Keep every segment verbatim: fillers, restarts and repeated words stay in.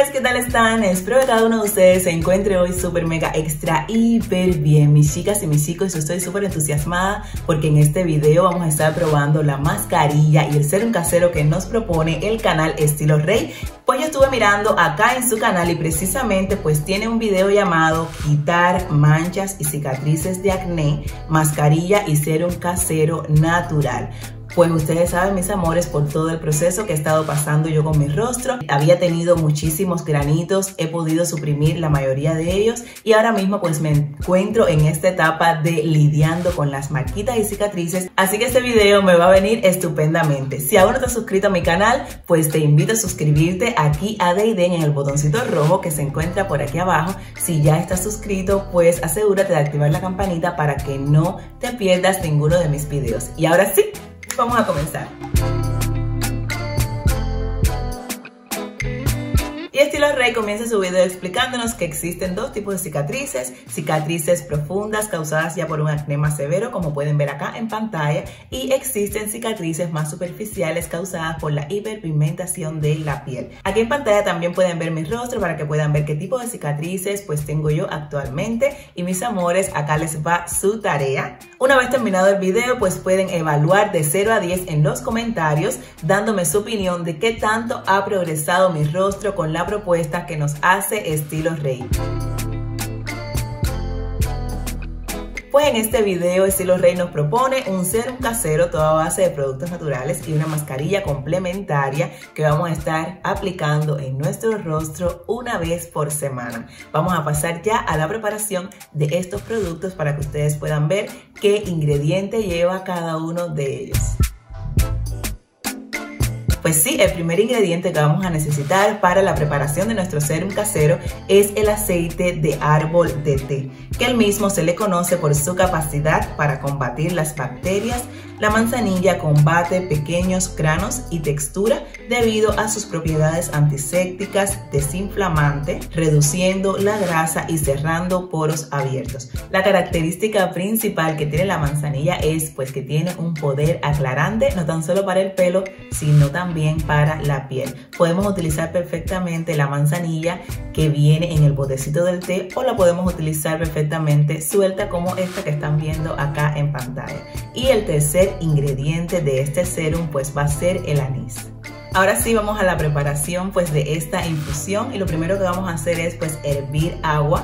Hola, ¿qué tal están? Espero que cada uno de ustedes se encuentre hoy súper mega extra hiper bien. Mis chicas y mis chicos, yo estoy súper entusiasmada porque en este video vamos a estar probando la mascarilla y el serum casero que nos propone el canal Estilo Rey. Pues yo estuve mirando acá en su canal y precisamente pues tiene un video llamado Quitar manchas y cicatrices de acné, mascarilla y serum casero natural. Pues ustedes saben, mis amores, por todo el proceso que he estado pasando yo con mi rostro. Había tenido muchísimos granitos, he podido suprimir la mayoría de ellos y ahora mismo pues me encuentro en esta etapa de lidiando con las marquitas y cicatrices. Así que este video me va a venir estupendamente. Si aún no te has suscrito a mi canal, pues te invito a suscribirte aquí a D Ideen en el botoncito rojo que se encuentra por aquí abajo. Si ya estás suscrito, pues asegúrate de activar la campanita para que no te pierdas ninguno de mis videos. Y ahora sí, vamos a comenzar. Y Estilo Rey comienza su video explicándonos que existen dos tipos de cicatrices, cicatrices profundas causadas ya por un acné más severo, como pueden ver acá en pantalla, y existen cicatrices más superficiales causadas por la hiperpigmentación de la piel. Aquí en pantalla también pueden ver mi rostro para que puedan ver qué tipo de cicatrices pues tengo yo actualmente. Y mis amores, acá les va su tarea. Una vez terminado el video, pues pueden evaluar de cero a diez en los comentarios, dándome su opinión de qué tanto ha progresado mi rostro con la propuesta que nos hace Estilo Rey. Pues en este video Estilo Rey nos propone un serum casero toda base de productos naturales y una mascarilla complementaria que vamos a estar aplicando en nuestro rostro una vez por semana. Vamos a pasar ya a la preparación de estos productos para que ustedes puedan ver qué ingrediente lleva cada uno de ellos. Pues sí, el primer ingrediente que vamos a necesitar para la preparación de nuestro serum casero es el aceite de árbol de té, que el mismo se le conoce por su capacidad para combatir las bacterias. La manzanilla combate pequeños granos y textura debido a sus propiedades antisépticas, desinflamante, reduciendo la grasa y cerrando poros abiertos. La característica principal que tiene la manzanilla es pues que tiene un poder aclarante, no tan solo para el pelo, sino también para la piel. Podemos utilizar perfectamente la manzanilla que viene en el botecito del té o la podemos utilizar perfectamente suelta como esta que están viendo acá en pantalla. Y el tercer ingrediente de este serum pues va a ser el anís. Ahora sí vamos a la preparación pues de esta infusión y lo primero que vamos a hacer es pues hervir agua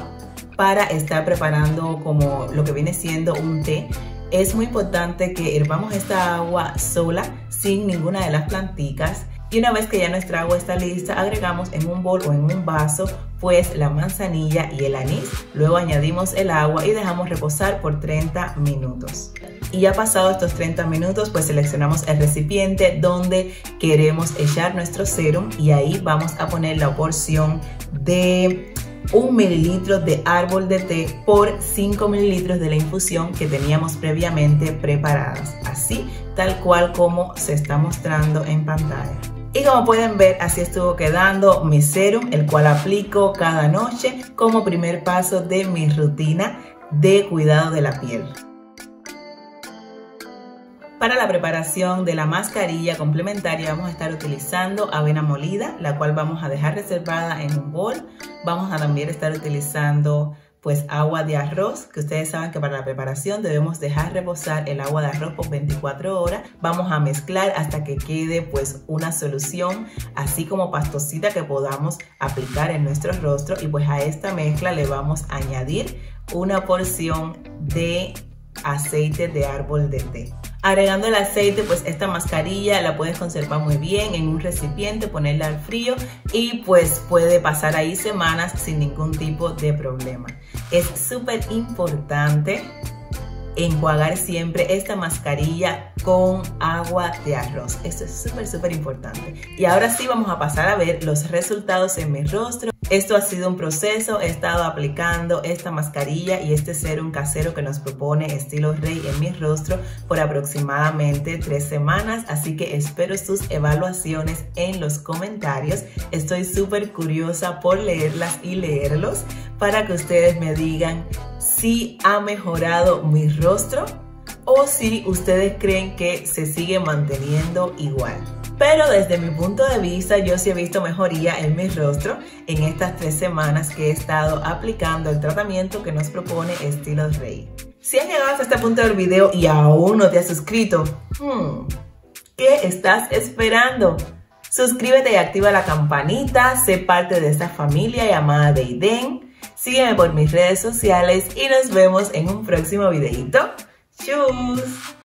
para estar preparando como lo que viene siendo un té. Es muy importante que hervamos esta agua sola sin ninguna de las plantitas y una vez que ya nuestra agua está lista agregamos en un bol o en un vaso pues la manzanilla y el anís, luego añadimos el agua y dejamos reposar por treinta minutos. Y ya pasado estos treinta minutos, pues seleccionamos el recipiente donde queremos echar nuestro serum y ahí vamos a poner la porción de un mililitro de árbol de té por cinco mililitros de la infusión que teníamos previamente preparadas, así tal cual como se está mostrando en pantalla. Y como pueden ver, así estuvo quedando mi serum, el cual aplico cada noche como primer paso de mi rutina de cuidado de la piel. Para la preparación de la mascarilla complementaria vamos a estar utilizando avena molida, la cual vamos a dejar reservada en un bol. Vamos a también estar utilizando pues agua de arroz, que ustedes saben que para la preparación debemos dejar reposar el agua de arroz por veinticuatro horas. Vamos a mezclar hasta que quede pues una solución, así como pastosita que podamos aplicar en nuestro rostro. Y pues a esta mezcla le vamos a añadir una porción de aceite de árbol de té. Agregando el aceite, pues esta mascarilla la puedes conservar muy bien en un recipiente, ponerla al frío y pues puede pasar ahí semanas sin ningún tipo de problema. Es súper importante enjuagar siempre esta mascarilla con agua de arroz. Esto es súper, súper importante. Y ahora sí vamos a pasar a ver los resultados en mi rostro. Esto ha sido un proceso, he estado aplicando esta mascarilla y este serum casero que nos propone Estilo Rey en mi rostro por aproximadamente tres semanas, así que espero sus evaluaciones en los comentarios. Estoy súper curiosa por leerlas y leerlos para que ustedes me digan si ha mejorado mi rostro o si ustedes creen que se sigue manteniendo igual. pero desde mi punto de vista yo sí he visto mejoría en mi rostro en estas tres semanas que he estado aplicando el tratamiento que nos propone Estilo Rey. Si has llegado hasta este punto del video y aún no te has suscrito, hmm, ¿qué estás esperando? Suscríbete y activa la campanita, sé parte de esta familia llamada D Ideen, sígueme por mis redes sociales y nos vemos en un próximo videito. ¡Chus!